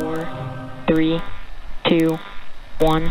4, 3, 2, 1.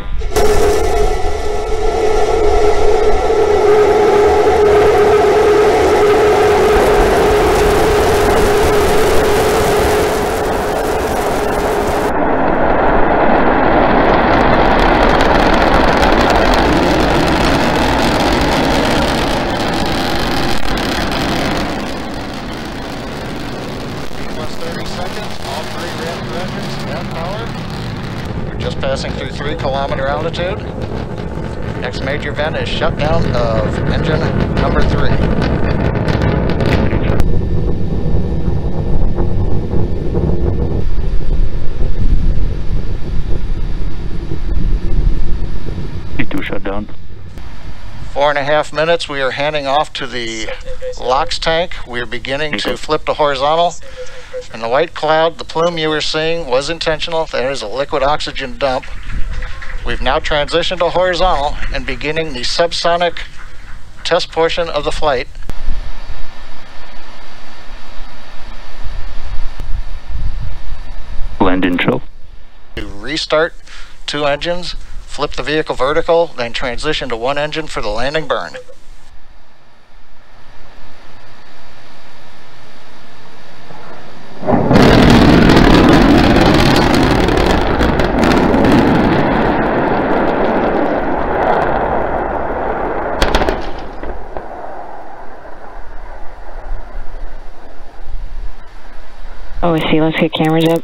Altitude. Next major event is shutdown of engine number 3. Shutdown. 4.5 minutes. We are handing off to the LOX tank. We are beginning to flip to horizontal. And the white cloud, the plume you were seeing, was intentional. There is a liquid oxygen dump. We've now transitioned to horizontal and beginning the subsonic test portion of the flight. Land in show. To restart 2 engines, flip the vehicle vertical, then transition to 1 engine for the landing burn. Oh, I see. Let's get cameras up.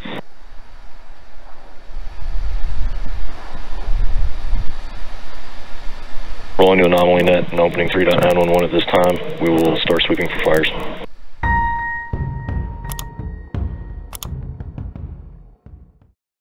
Rolling to anomaly net and opening 3.911 at this time. We will start sweeping for fires.